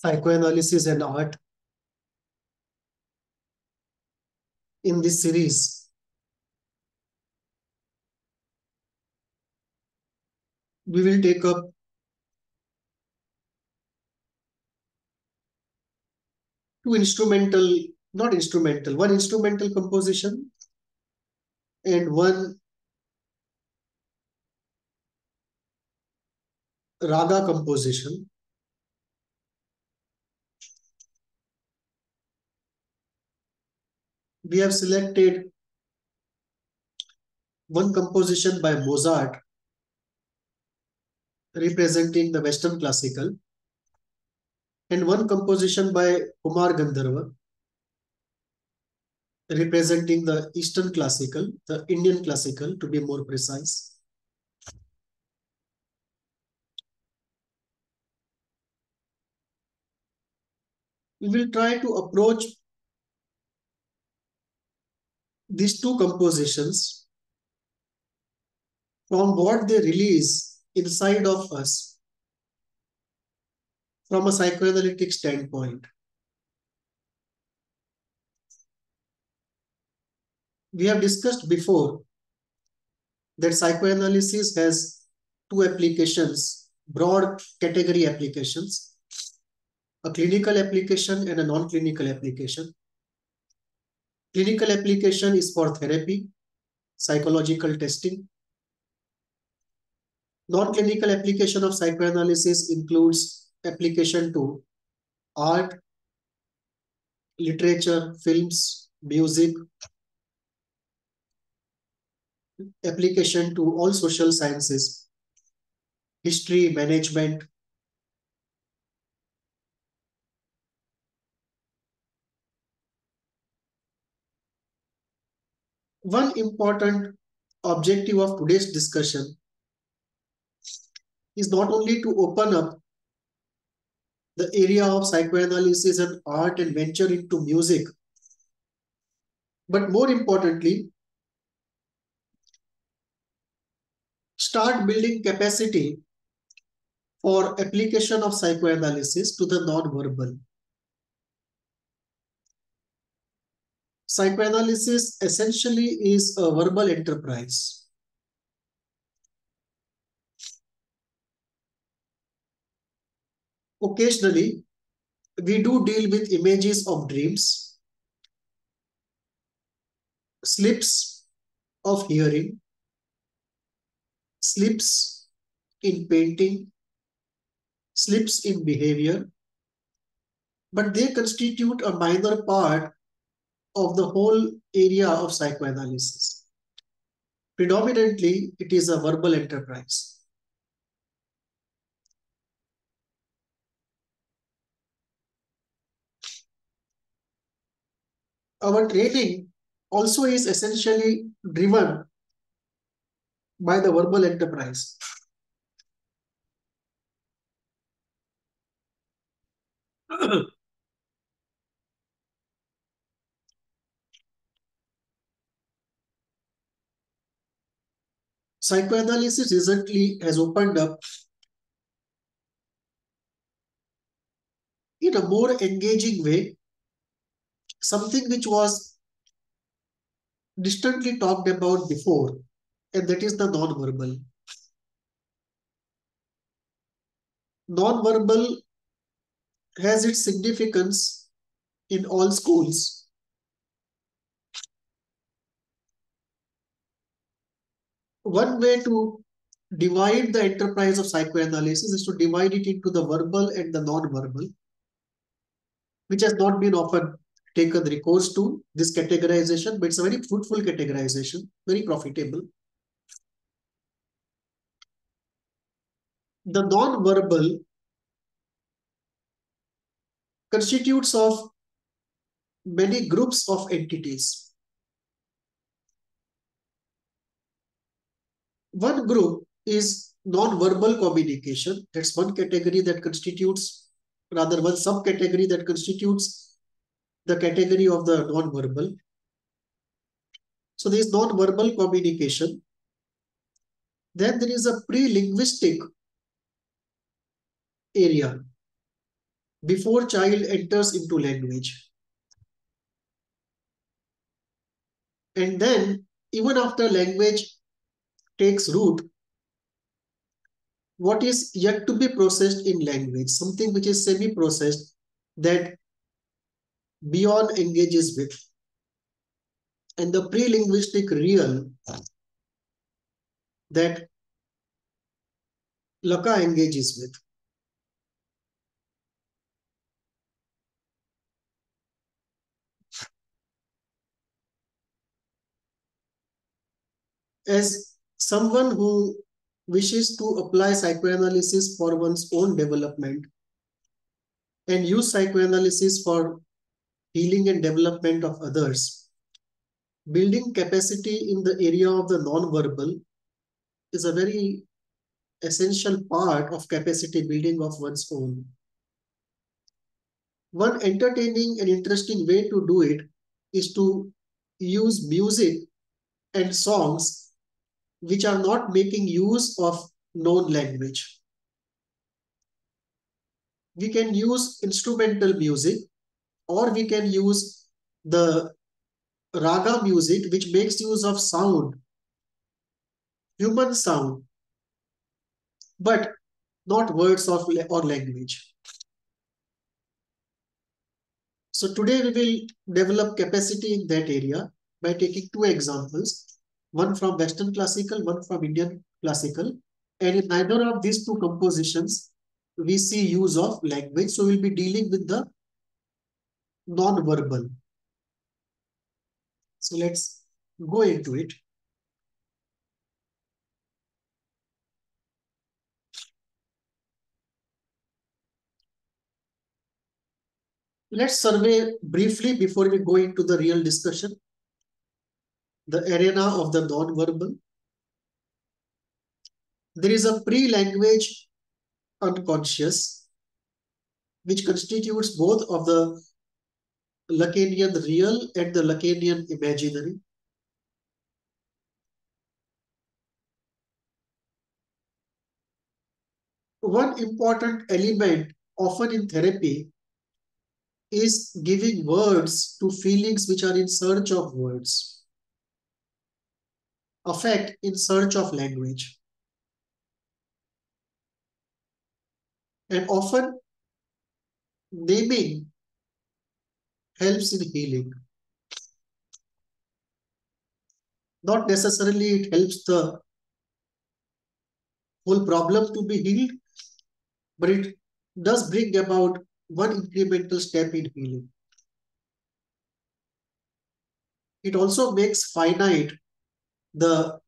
psychoanalysis and art. In this series, we will take up one instrumental composition and one raga composition. We have selected one composition by Mozart representing the Western classical and one composition by Kumar Gandharva representing the Eastern classical, the Indian classical to be more precise. We will try to approach these two compositions from what they release inside of us from a psychoanalytic standpoint. We have discussed before that psychoanalysis has two applications, broad category applications, a clinical application and a non-clinical application. Clinical application is for therapy, psychological testing. Non-clinical application of psychoanalysis includes application to art, literature, films, music, application to all social sciences, history, management. One important objective of today's discussion is not only to open up the area of psychoanalysis and art and venture into music, but more importantly, start building capacity for application of psychoanalysis to the non-verbal. Psychoanalysis essentially is a verbal enterprise. Occasionally, we do deal with images of dreams, slips of hearing, slips in painting, slips in behavior, but they constitute a minor part of the whole area of psychoanalysis. Predominantly, it is a verbal enterprise. Our training also is essentially driven by the verbal enterprise. Psychoanalysis recently has opened up in a more engaging way, something which was distantly talked about before, and that is the non-verbal. Non-verbal has its significance in all schools. One way to divide the enterprise of psychoanalysis is to divide it into the verbal and the non-verbal, which has not been often taken recourse to, this categorization, but it's a very fruitful categorization, very profitable. The non-verbal constitutes of many groups of entities. One group is non-verbal communication. That's one category that constitutes, rather one subcategory that constitutes the category of the non-verbal. So there is non-verbal communication. Then there is a pre-linguistic area. before child enters into language. And then even after language takes root, what is yet to be processed in language, something which is semi-processed that Bion engages with. And the pre-linguistic real that Laka engages with. As someone who wishes to apply psychoanalysis for one's own development and use psychoanalysis for healing and development of others, building capacity in the area of the non-verbal is a very essential part of capacity building of one's own. One entertaining and interesting way to do it is to use music and songs which are not making use of known language. We can use instrumental music, or we can use the raga music, which makes use of sound, human sound, but not words or language. So today we will develop capacity in that area by taking two examples. One from Western classical, one from Indian classical. And in neither of these two compositions, we see use of language. So we'll be dealing with the non-verbal. So let's go into it. Let's survey briefly before we go into the real discussion the arena of the non-verbal. There is a pre-language unconscious which constitutes both of the Lacanian real and the Lacanian imaginary. One important element often in therapy is giving words to feelings which are in search of words. Affect in search of language. And often naming helps in healing. Not necessarily it helps the whole problem to be healed, but it does bring about one incremental step in healing. It also makes finite the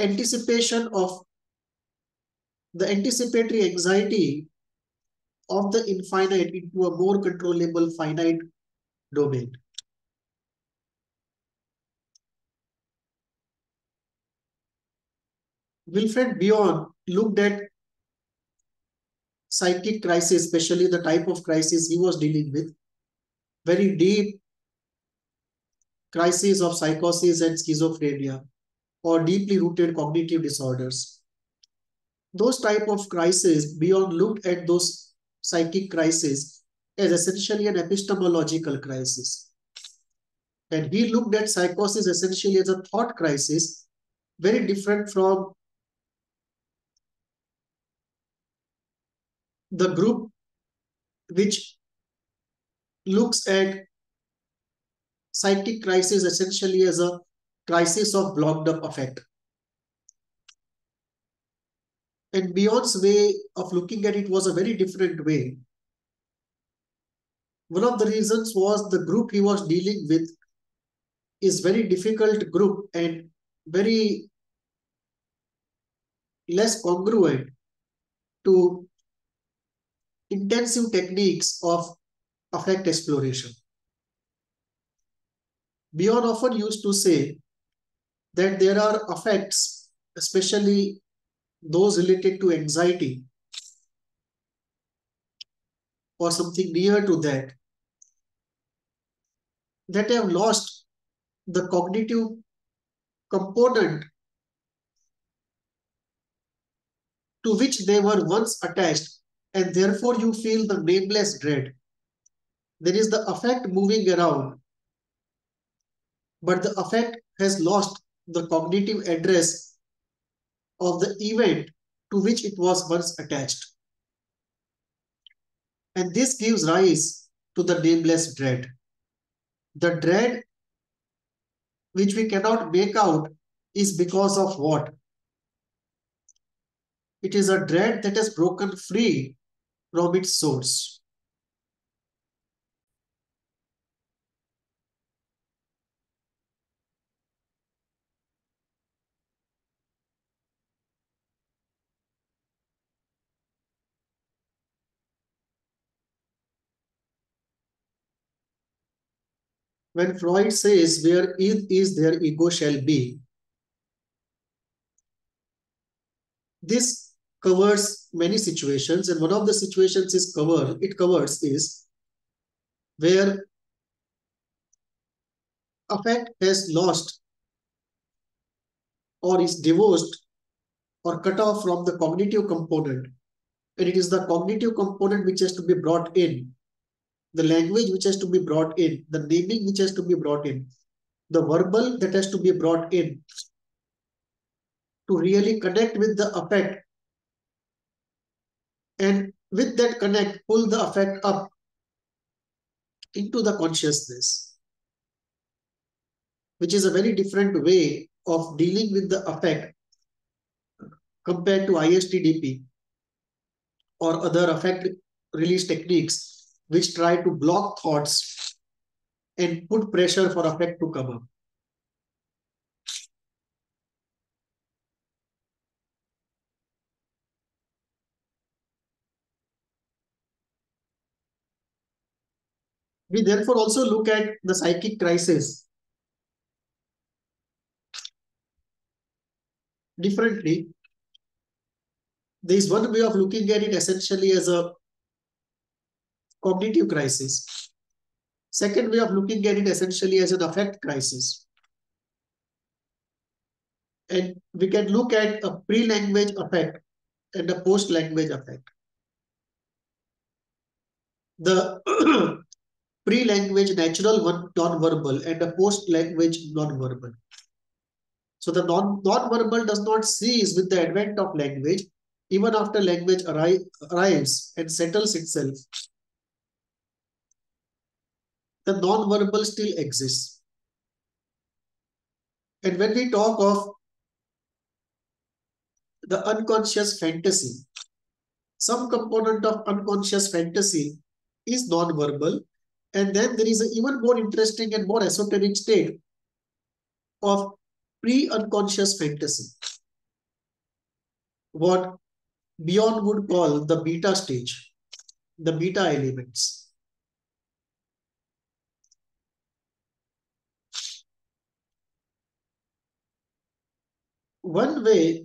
anticipation of the anticipatory anxiety of the infinite into a more controllable finite domain. Wilfred Bion looked at psychic crisis, especially the type of crisis he was dealing with, very deep crises of psychosis and schizophrenia, or deeply rooted cognitive disorders. Those type of crises, Bion looked at those psychic crises as essentially an epistemological crisis. And he looked at psychosis essentially as a thought crisis, very different from the group which looks at psychic crisis essentially as a crisis of blocked up affect. And Bion's way of looking at it was a very different way. One of the reasons was the group he was dealing with is very difficult group and very less congruent to intensive techniques of affect exploration. Bion often used to say that there are affects, especially those related to anxiety or something near to that, that have lost the cognitive component to which they were once attached, and therefore you feel the nameless dread. There is the affect moving around, but the affect has lost the cognitive address of the event to which it was once attached. And this gives rise to the nameless dread. The dread which we cannot make out is because of what? It is a dread that has broken free from its source. When Freud says, where it is, there ego shall be, this covers many situations, and one of the situations it covers is where affect has lost or is divorced or cut off from the cognitive component, and it is the cognitive component which has to be brought in, the language which has to be brought in, the naming which has to be brought in, the verbal that has to be brought in to really connect with the affect, and with that connect, pull the affect up into the consciousness, which is a very different way of dealing with the affect compared to ISTDP or other affect release techniques, which try to block thoughts and put pressure for affect to come up. We therefore also look at the psychic crisis differently. There is one way of looking at it essentially as a cognitive crisis. Second way of looking at it essentially as an affect crisis. And we can look at a pre-language affect and a post-language affect. The pre-language natural one, non-verbal, and a post-language non-verbal. So the non-verbal does not cease with the advent of language, even after language arrives and settles itself. The non-verbal still exists. And when we talk of the unconscious fantasy, some component of unconscious fantasy is non-verbal, and then there is an even more interesting and more esoteric state of pre-unconscious fantasy, what Bion would call the beta stage, the beta elements. One way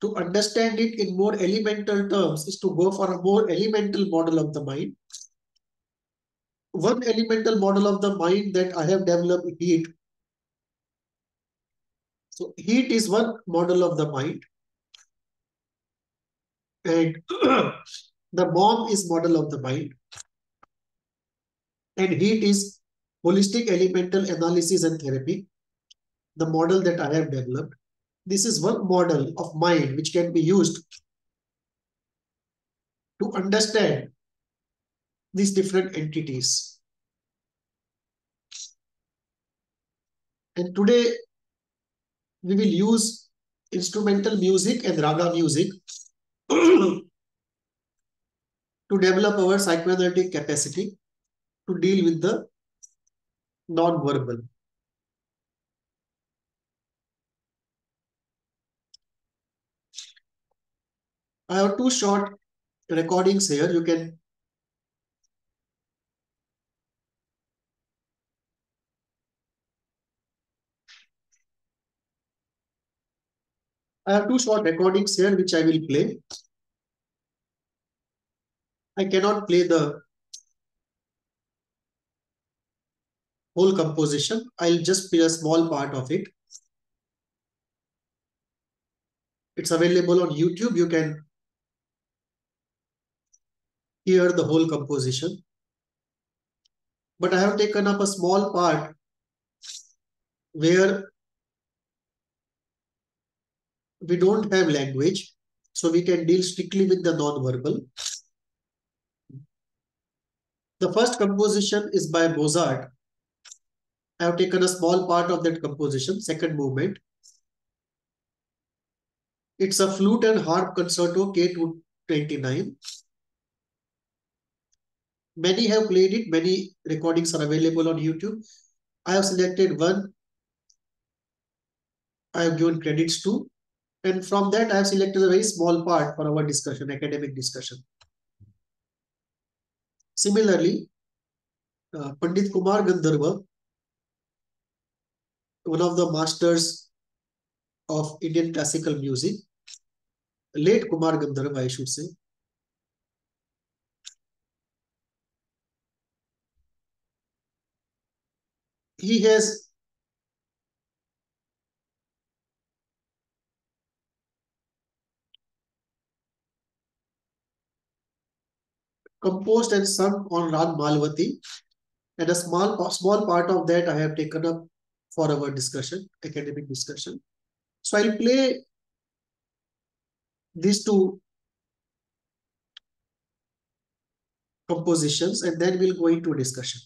to understand it in more elemental terms is to go for a more elemental model of the mind. One elemental model of the mind that I have developed is HEAT. So HEAT is one model of the mind, and the mom is model of the mind, and HEAT is holistic elemental analysis and therapy. The model that I have developed. This is one model of mind which can be used to understand these different entities. And today we will use instrumental music and raga music to develop our psychoanalytic capacity to deal with the non-verbal. I have two short recordings here. You can which I will play. I cannot play the whole composition. I'll just play a small part of it. It's available on YouTube. You can hear the whole composition. But I have taken up a small part where we don't have language, so we can deal strictly with the non-verbal. The first composition is by Mozart. I have taken a small part of that composition, second movement. It's a flute and harp concerto K229. Many have played it. Many recordings are available on YouTube. I have selected one. I have given credits to. And from that, I have selected a very small part for our discussion, academic discussion. Similarly, Pandit Kumar Gandharva, one of the masters of Indian classical music, late Kumar Gandharva, I should say. He has composed and sung on Raag Malavati, and a small part of that I have taken up for our discussion, academic discussion. So I'll play these two compositions and then we'll go into discussion.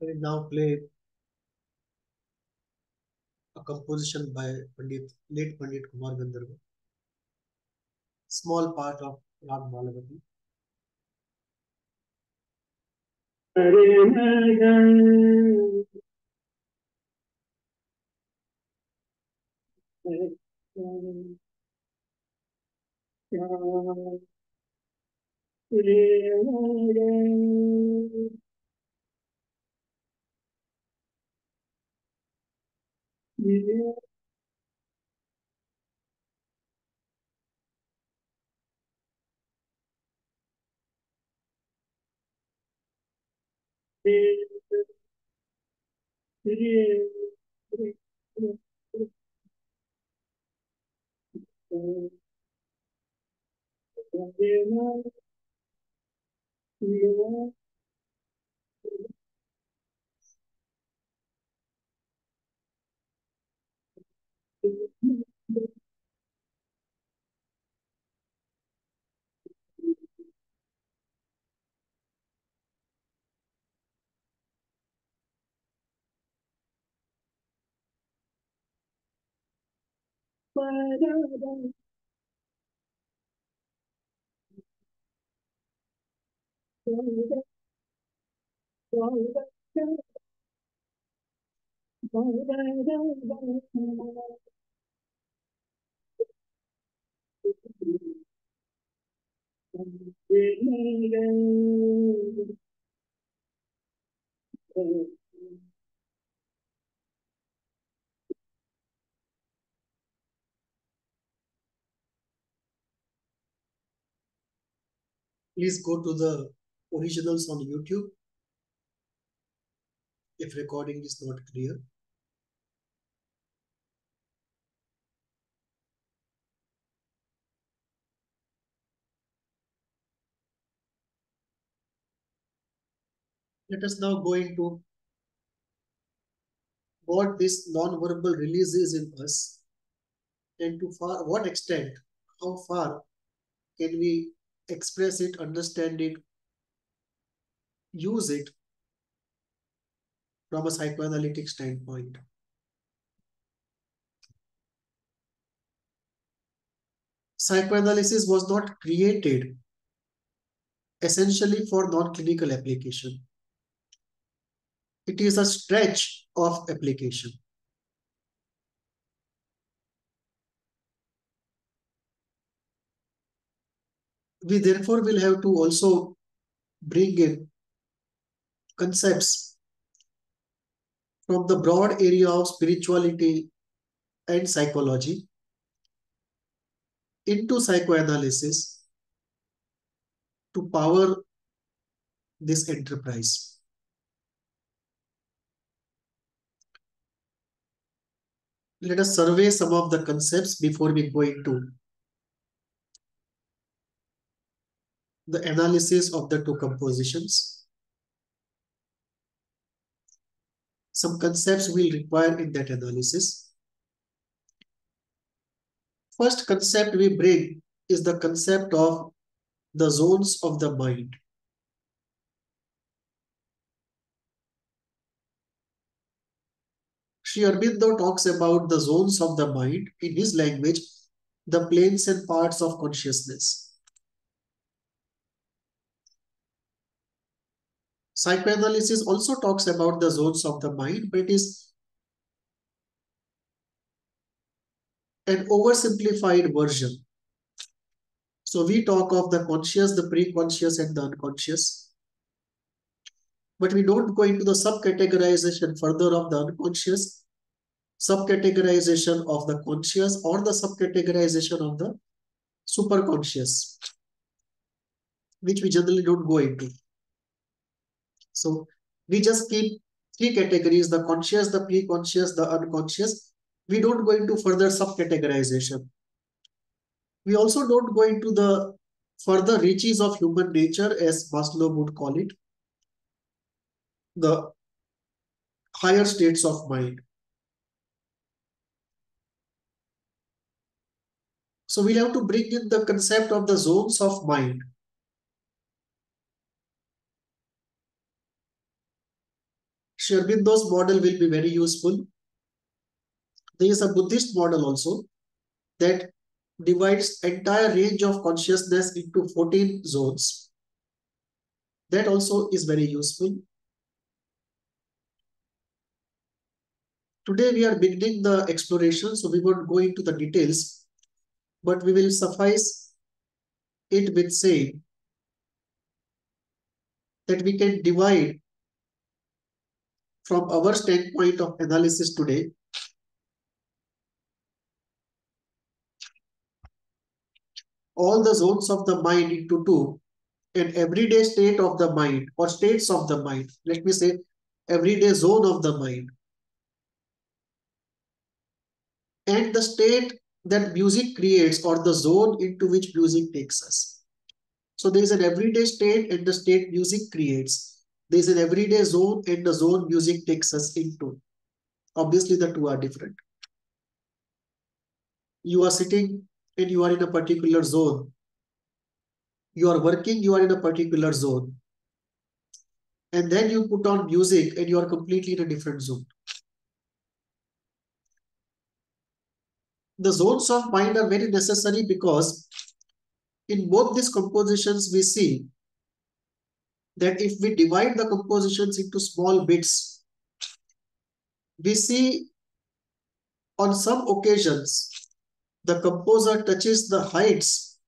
I will now play a composition by late Pandit Kumar Gandharva, small part of Raag Malavati. Please go to the originals on YouTube if recording is not clear. Let us now go into what this non-verbal release is in us and to what extent, how far can we express it, understand it, use it from a psychoanalytic standpoint. Psychoanalysis was not created essentially for non-clinical application. It is a stretch of application. We therefore will have to also bring in concepts from the broad area of spirituality and psychology into psychoanalysis to power this enterprise. Let us survey some of the concepts before we go into the analysis of the two compositions. Some concepts will require in that analysis. First concept we bring is the concept of the zones of the mind. Sri Aurobindo talks about the zones of the mind, in his language, the planes and parts of consciousness. Psychoanalysis also talks about the zones of the mind, but it is an oversimplified version. So we talk of the conscious, the pre-conscious, and the unconscious. But we don't go into the subcategorization further of the unconscious, subcategorization of the conscious, or the subcategorization of the superconscious, which we generally don't go into. So we just keep three categories: the conscious, the pre-conscious, the unconscious. We don't go into further subcategorization. We also don't go into the further reaches of human nature, as Maslow would call it, the higher states of mind. So we'll have to bring in the concept of the zones of mind. Sri Aurobindo's model will be very useful. There is a Buddhist model also that divides entire range of consciousness into 14 zones. That also is very useful. Today we are beginning the exploration, so we won't go into the details, but we will suffice it with saying that we can divide from our standpoint of analysis today all the zones of the mind into two, and everyday state of the mind or states of the mind, let me say everyday zone of the mind, and the state that music creates or the zone into which music takes us. So there is an everyday state and the state music creates. There is an everyday zone and the zone music takes us into. Obviously the two are different. You are sitting and you are in a particular zone. You are working, you are in a particular zone. And then you put on music and you are completely in a different zone. The zones of mind are very necessary because in both these compositions we see that if we divide the compositions into small bits, we see on some occasions the composer touches the heights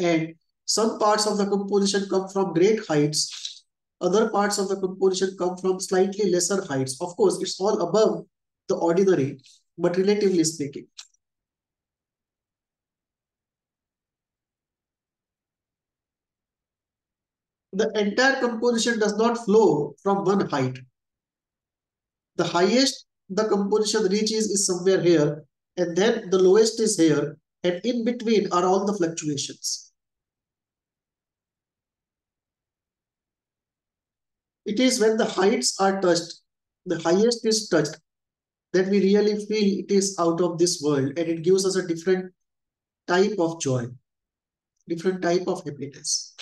and some parts of the composition come from great heights, other parts of the composition come from slightly lesser heights. Of course, it's all above the ordinary, but relatively speaking. The entire composition does not flow from one height. The highest the composition reaches is somewhere here, and then the lowest is here, and in between are all the fluctuations. It is when the heights are touched, the highest is touched, that we really feel it is out of this world, and it gives us a different type of joy, different type of happiness.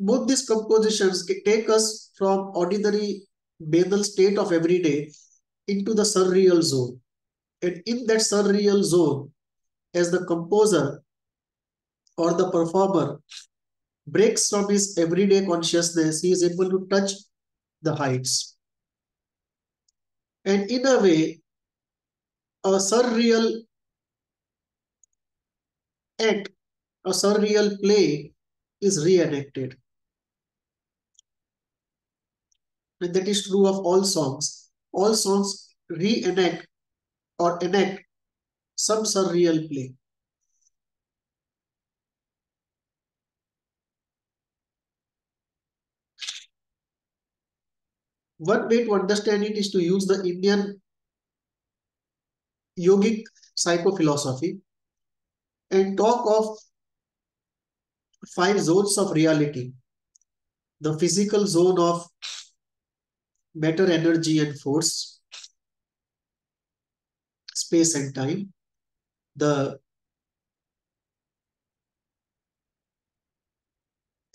Both these compositions take us from ordinary banal state of everyday into the surreal zone. And in that surreal zone, as the composer or the performer breaks from his everyday consciousness, he is able to touch the heights. And in a way, a surreal act, a surreal play is reenacted. And that is true of all songs. All songs reenact or enact some surreal play. One way to understand it is to use the Indian yogic psychophilosophy and talk of 5 zones of reality. The physical zone of matter, energy and force, space and time. The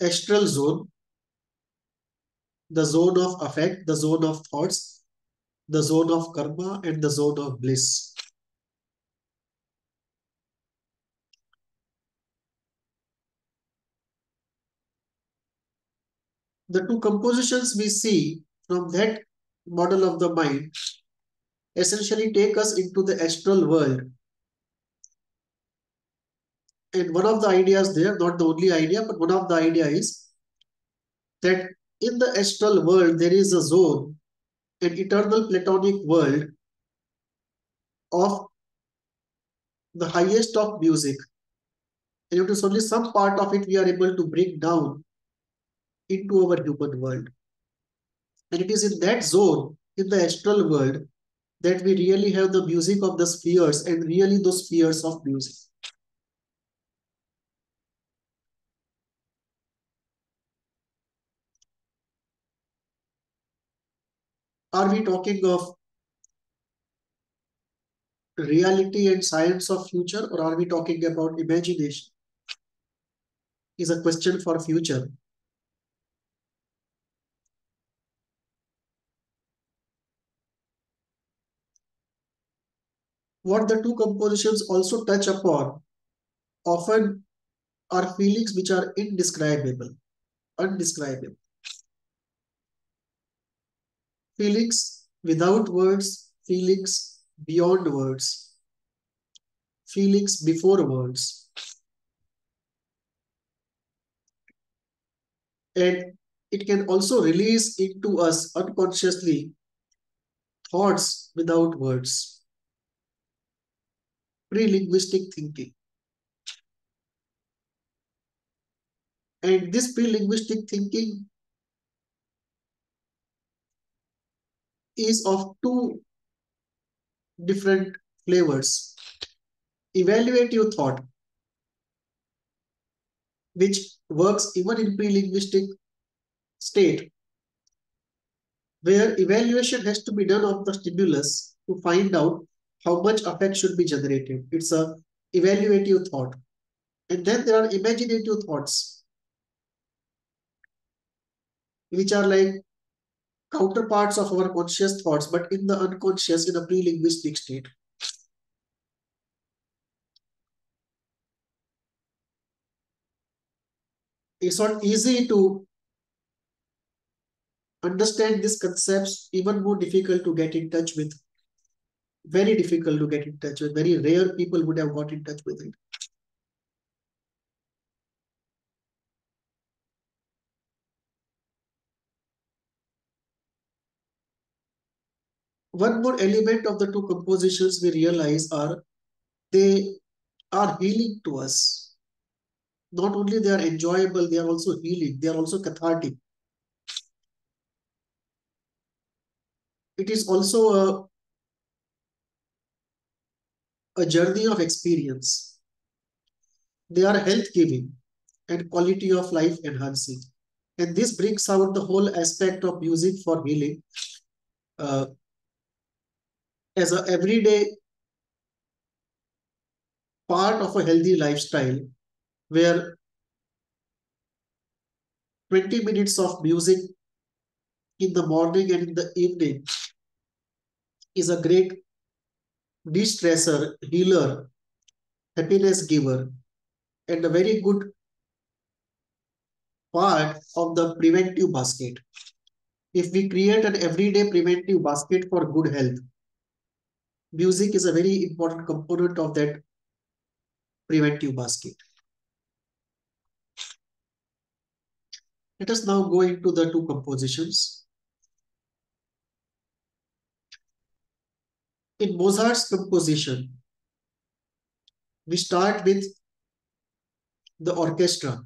astral zone, the zone of affect, the zone of thoughts, the zone of karma, and the zone of bliss. The two compositions we see from that model of the mind essentially take us into the astral world. And one of the ideas there, not the only idea, but one of the ideas is that in the astral world, there is a zone, an eternal platonic world of the highest of music. And it is only some part of it we are able to bring down into our human world. And it is in that zone, in the astral world, that we really have the music of the spheres and really those spheres of music. Are we talking of reality and science of future, or are we talking about imagination? is a question for future. What the two compositions also touch upon often are feelings which are undescribable. Feelings without words, feelings beyond words, feelings before words. And it can also release into us unconsciously thoughts without words. Pre-linguistic thinking. And this pre-linguistic thinking is of two different flavors. Evaluative thought, which works even in pre-linguistic state, where evaluation has to be done of the stimulus to find out how much affect should be generated. It's a evaluative thought. And then there are imaginative thoughts, which are like counterparts of our conscious thoughts, but in the unconscious, in a pre-linguistic state. It's not easy to understand these concepts, even more difficult to get in touch with. Very difficult to get in touch with. Very rare people would have got in touch with it. One more element of the two compositions we realize are they are healing to us. Not only they are enjoyable, they are also healing, they are also cathartic. It is also a journey of experience. They are health-giving and quality of life enhancing. And this brings out the whole aspect of music for healing as an everyday part of a healthy lifestyle, where 20 minutes of music in the morning and in the evening is a great de-stressor, healer, happiness giver, and a very good part of the preventive basket. If we create an everyday preventive basket for good health, music is a very important component of that preventive basket. Let us now go into the two compositions. In Mozart's composition, we start with the orchestra.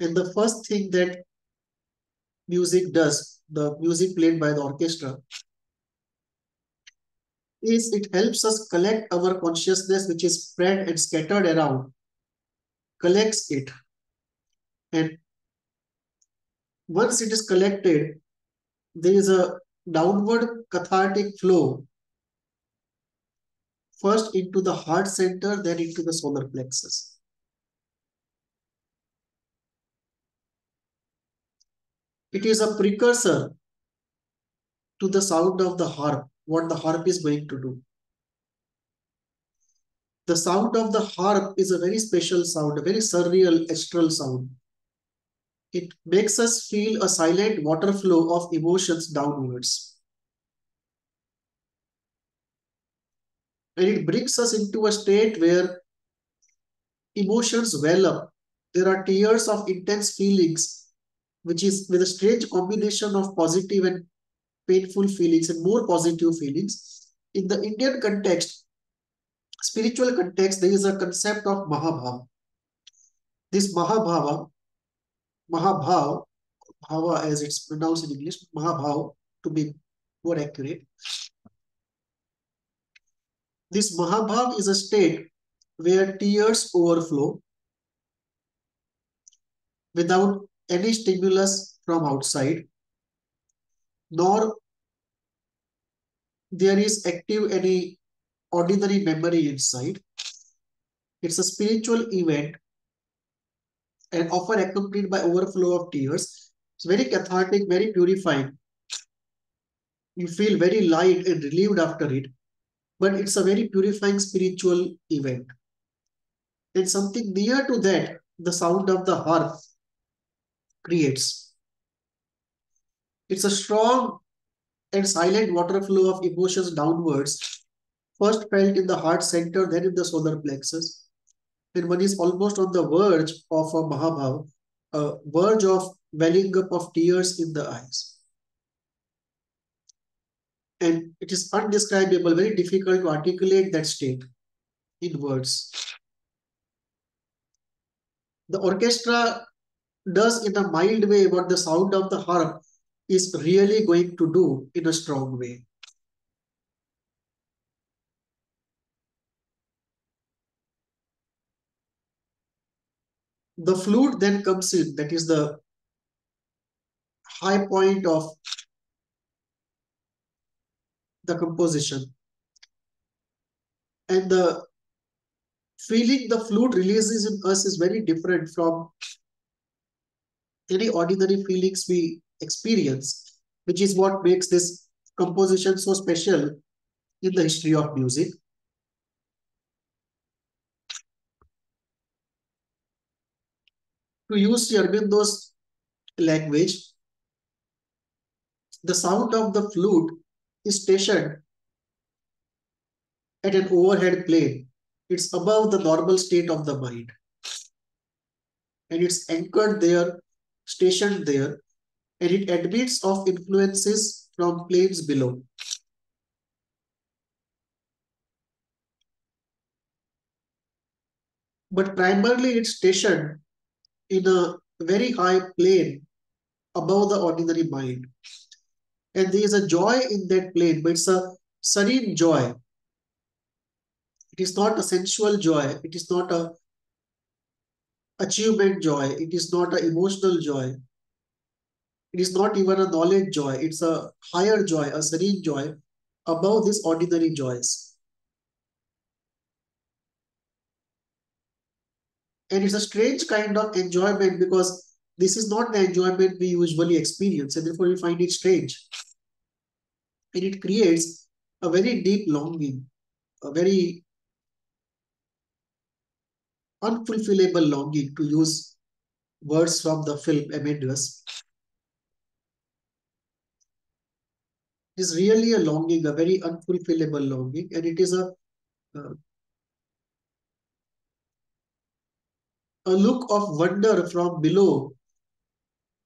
And the first thing that music does, the music played by the orchestra, is it helps us collect our consciousness, which is spread and scattered around, collects it. And once it is collected, there is a downward cathartic flow, first into the heart center, then into the solar plexus. It is a precursor to the sound of the harp, what the harp is going to do. The sound of the harp is a very special sound, a very surreal, astral sound. It makes us feel a silent water flow of emotions downwards. And it brings us into a state where emotions well up. There are tears of intense feelings, which is with a strange combination of positive and painful feelings and more positive feelings. In the Indian context, spiritual context, there is a concept of Mahabhava. This Mahabhava as it's pronounced in English, Mahabhava to be more accurate. This Mahabhava is a state where tears overflow without any stimulus from outside, nor there is active any ordinary memory inside. It's a spiritual event and often accompanied by overflow of tears. It's very cathartic, very purifying. You feel very light and relieved after it, but it's a very purifying spiritual event. And something near to that, the sound of the harp creates. It's a strong and silent water flow of emotions downwards, first felt in the heart center, then in the solar plexus. And one is almost on the verge of a Mahabhava, a verge of welling up of tears in the eyes. And it is undescribable, very difficult to articulate that state in words. The orchestra does in a mild way what the sound of the harp is really going to do in a strong way. The flute then comes in, that is the high point of the composition. And the feeling the flute releases in us is very different from any ordinary feelings we experience, which is what makes this composition so special in the history of music. To use Sri Aurobindo's language, the sound of the flute is stationed at an overhead plane. It's above the normal state of the mind. And it's anchored there, stationed there, and it admits of influences from planes below. But primarily it's stationed in a very high plane above the ordinary mind. And there is a joy in that plane, but it's a serene joy. It is not a sensual joy. It is not a achievement joy. It is not an emotional joy. It is not even a knowledge joy. It's a higher joy, a serene joy above these ordinary joys. And it's a strange kind of enjoyment because this is not the enjoyment we usually experience, and therefore we find it strange. And it creates a very deep longing, a very unfulfillable longing, to use words from the film Amadeus. It is really a longing, a very unfulfillable longing, and it is a look of wonder from below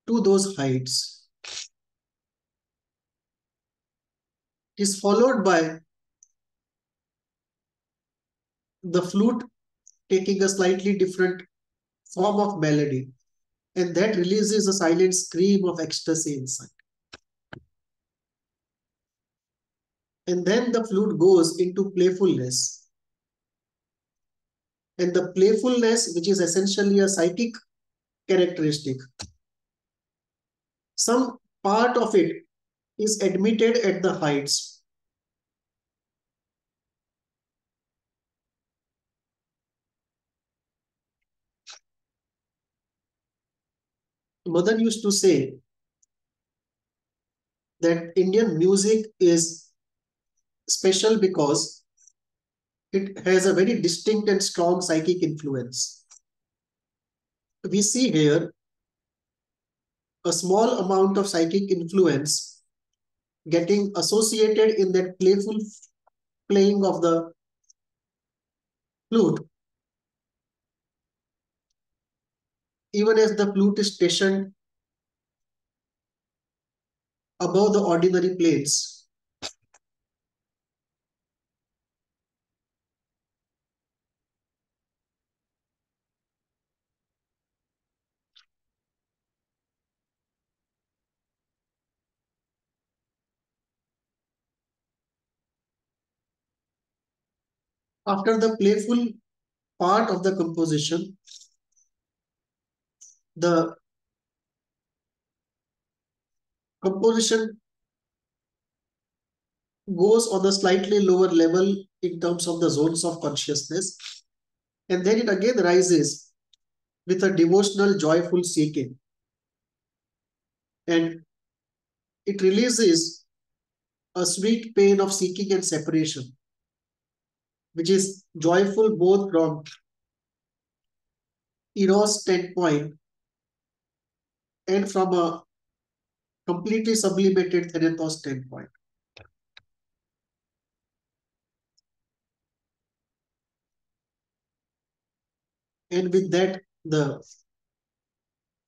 to those heights. It is followed by the flute taking a slightly different form of melody, and that releases a silent scream of ecstasy inside. And then the flute goes into playfulness. And the playfulness, which is essentially a psychic characteristic, some part of it is admitted at the heights. Mother used to say that Indian music is special because it has a very distinct and strong psychic influence. We see here a small amount of psychic influence getting associated in that playful playing of the flute. Even as the flute is stationed above the ordinary planes, after the playful part of the composition, the composition goes on a slightly lower level in terms of the zones of consciousness, and then it again rises with a devotional, joyful seeking. And it releases a sweet pain of seeking and separation, which is joyful both from Eros standpoint and from a completely sublimated Thanatos standpoint. And with that, the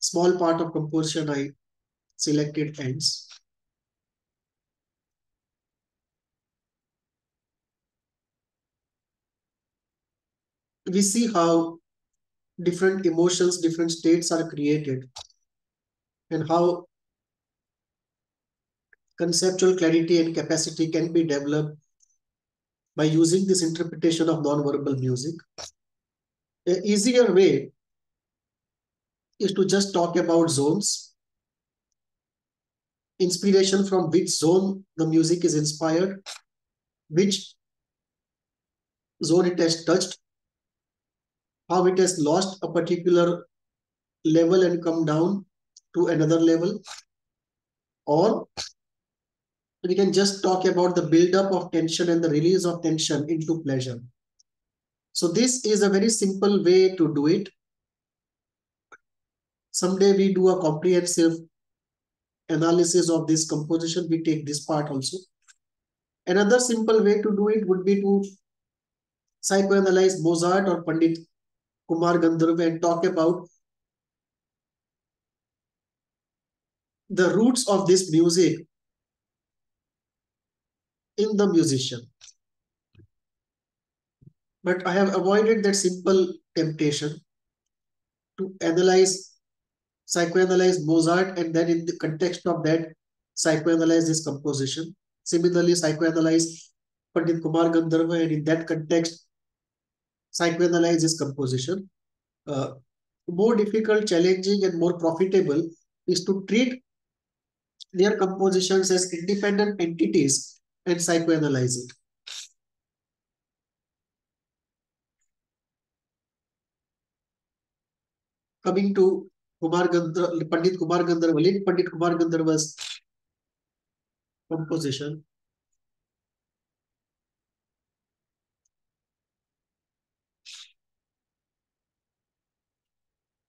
small part of composition I selected ends. We see how different emotions, different states are created, and how conceptual clarity and capacity can be developed by using this interpretation of non-verbal music. An easier way is to just talk about zones, inspiration from which zone the music is inspired, which zone it has touched, how it has lost a particular level and come down to another level. Or we can just talk about the buildup of tension and the release of tension into pleasure. So this is a very simple way to do it. Someday we do a comprehensive analysis of this composition. We take this part also. Another simple way to do it would be to psychoanalyze Mozart or Pandit Kumar Gandharva and talk about the roots of this music in the musician. But I have avoided that simple temptation to analyze, psychoanalyze Mozart and then in the context of that, psychoanalyze this composition. Similarly, psychoanalyze Pandit Kumar Gandharva and in that context, psychoanalyze this composition. More difficult, challenging and more profitable is to treat their compositions as independent entities and psychoanalyze it. Coming to Pandit Kumar Gandharva's composition.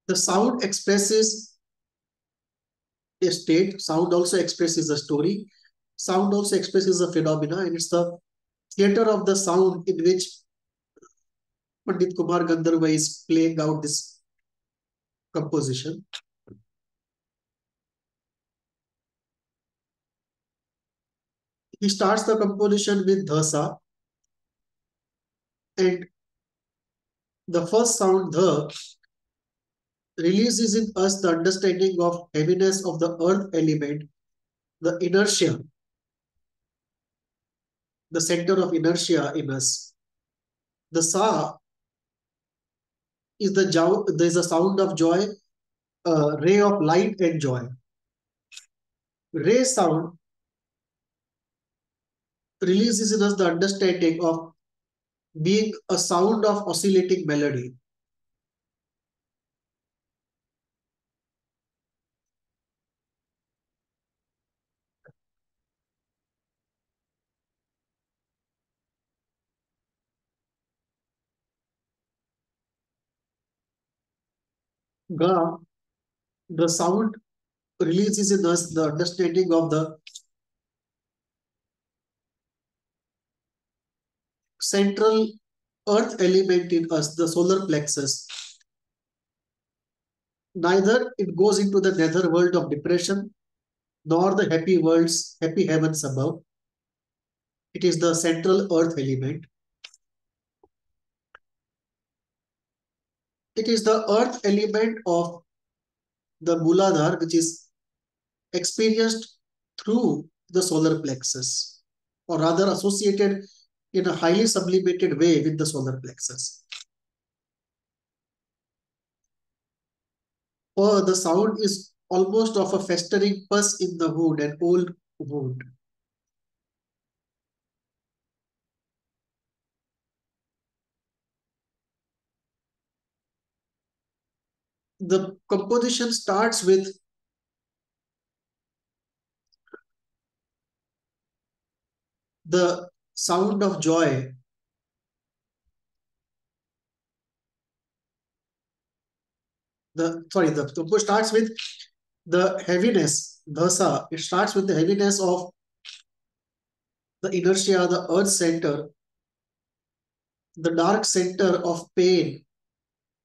The sound expresses a state, sound also expresses a story, sound also expresses a phenomena, and it's the theater of the sound in which Pandit Kumar Gandharva is playing out this composition. He starts the composition with dhasa, and the first sound, dha, releases in us the understanding of heaviness of the earth element, the inertia, the center of inertia in us. The sa is the sound of joy, a ray of light and joy. Ray sound releases in us the understanding of being a sound of oscillating melody. Ga, the sound releases in us the understanding of the central earth element in us, the solar plexus. Neither it goes into the nether world of depression nor the happy worlds, happy heavens above. It is the central earth element. It is the earth element of the Muladhara, which is experienced through the solar plexus, or rather associated in a highly sublimated way with the solar plexus. Or the sound is almost of a festering pus in the wound, an old wound. the composition starts with the sound of joy. The composition starts with the heaviness, dhasa. It starts with the heaviness of the inertia, the earth center, the dark center of pain,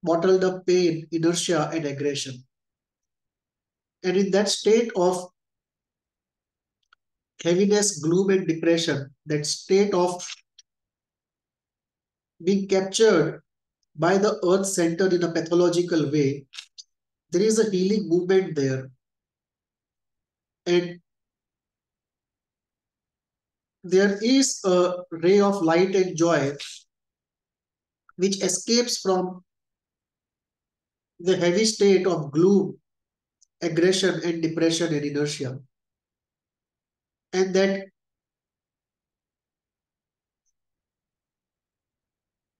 bottled up pain, inertia, and aggression. And in that state of heaviness, gloom, and depression, that state of being captured by the earth center in a pathological way, there is a healing movement there. And there is a ray of light and joy which escapes from the heavy state of gloom, aggression, and depression and inertia. And that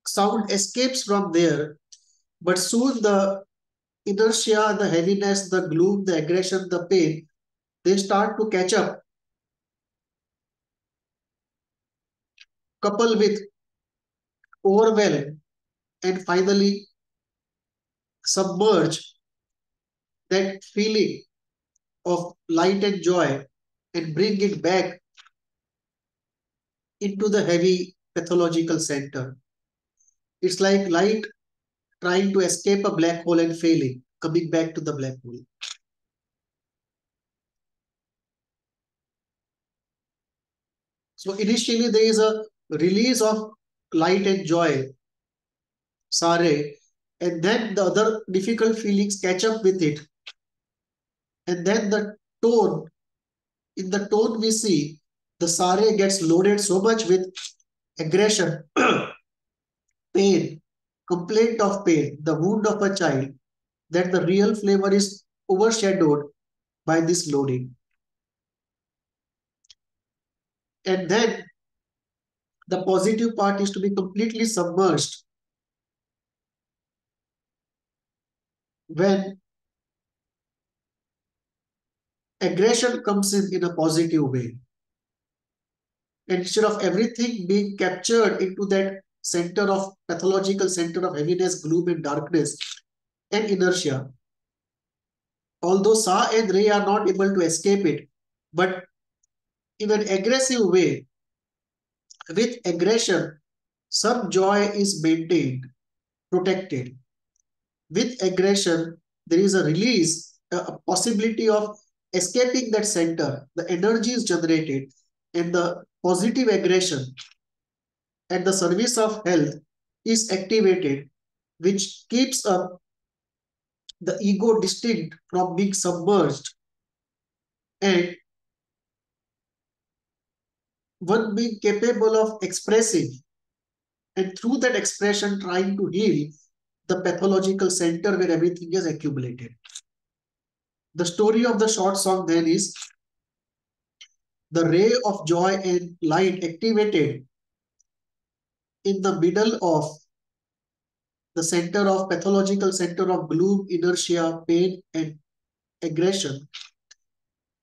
sound escapes from there, but soon the inertia, the heaviness, the gloom, the aggression, the pain, they start to catch up, couple with overwhelm, and finally submerge that feeling of light and joy and bring it back into the heavy pathological center. It's like light trying to escape a black hole and failing, coming back to the black hole. So initially there is a release of light and joy, sare, and then the other difficult feelings catch up with it. And then the tone, in the tone we see, the sare gets loaded so much with aggression, pain, complaint of pain, the wound of a child, that the real flavor is overshadowed by this loading. And then the positive part is to be completely submerged when aggression comes in a positive way. And instead of everything being captured into that center of pathological center of heaviness, gloom, and darkness and inertia, although Sa and Re are not able to escape it, but in an aggressive way, with aggression, some joy is maintained, protected. With aggression, there is a release, a possibility of escaping that center. The energy is generated, and the positive aggression at the service of health is activated, which keeps up the ego distinct from being submerged, and one being capable of expressing, and through that expression trying to heal the pathological center where everything is accumulated. The story of the short song then is the ray of joy and light activated in the middle of the center of pathological center of gloom, inertia, pain, and aggression.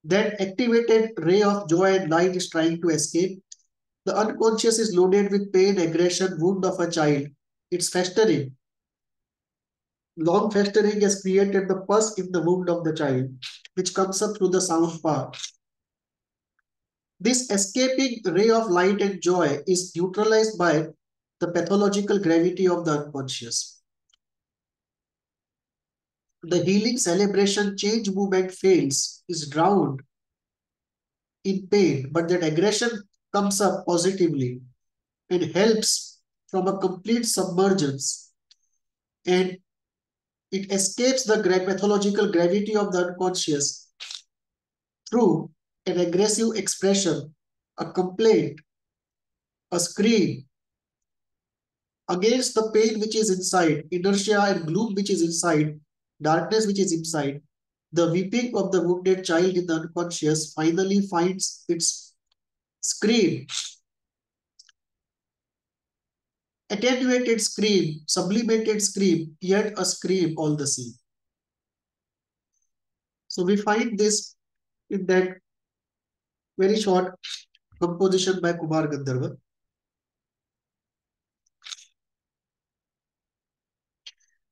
That activated ray of joy and light is trying to escape. The unconscious is loaded with pain, aggression, wound of a child. It's festering. Long festering has created the pus in the wound of the child, which comes up through the sound path. This escaping ray of light and joy is neutralized by the pathological gravity of the unconscious. The healing celebration change movement fails, is drowned in pain, but that aggression comes up positively and helps from a complete submergence, and it escapes the pathological gravity of the unconscious through an aggressive expression, a complaint, a scream against the pain which is inside, inertia and gloom which is inside, darkness which is inside. The weeping of the wounded child in the unconscious finally finds its scream, attenuated scream, sublimated scream, yet a scream all the same. So we find this in that very short composition by Kumar Gandharva.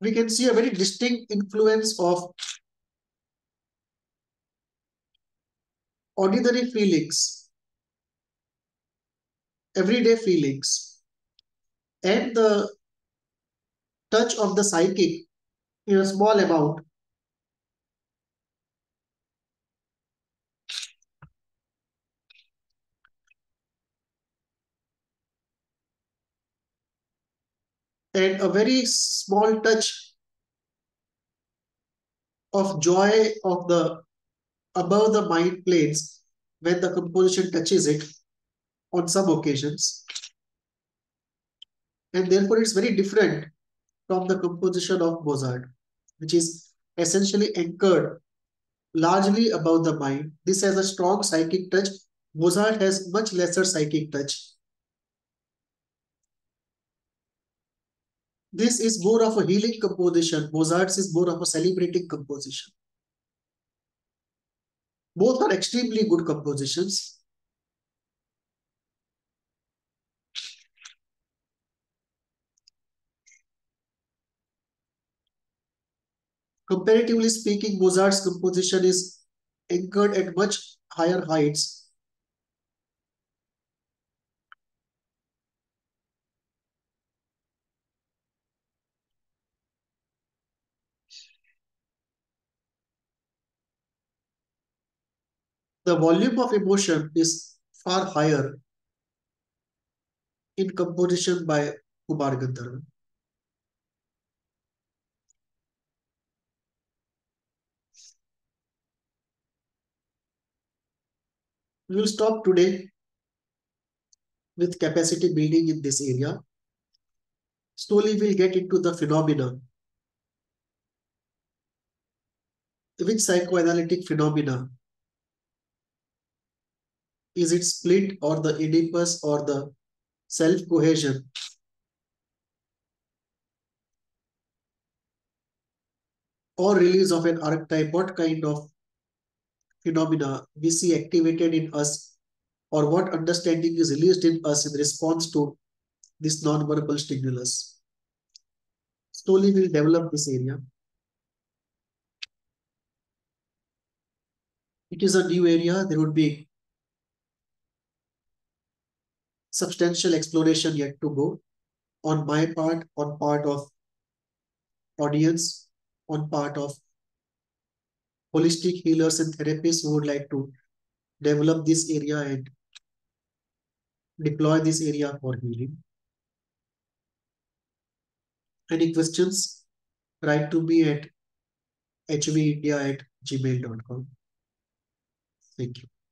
We can see a very distinct influence of ordinary feelings, everyday feelings, and the touch of the psychic in a small amount and a very small touch of joy of the above the mind planes when the composition touches it on some occasions. And therefore it's very different from the composition of Mozart, which is essentially anchored largely about the mind. This has a strong psychic touch. Mozart has much lesser psychic touch. This is more of a healing composition. Mozart's is more of a celebrating composition. Both are extremely good compositions. Comparatively speaking, Mozart's composition is anchored at much higher heights. The volume of emotion is far higher in composition by Kumar Gandharva. We will stop today with capacity building in this area. Slowly we will get into the phenomena, which psychoanalytic phenomena. Is it split or the Oedipus or the self-cohesion? Or release of an archetype, what kind of phenomena we see activated in us or what understanding is released in us in response to this non-verbal stimulus. Slowly we will develop this area. It is a new area. There would be substantial exploration yet to go on my part, on part of audience, on part of holistic healers and therapists who would like to develop this area and deploy this area for healing. Any questions? Write to me at hvindia@gmail.com. Thank you.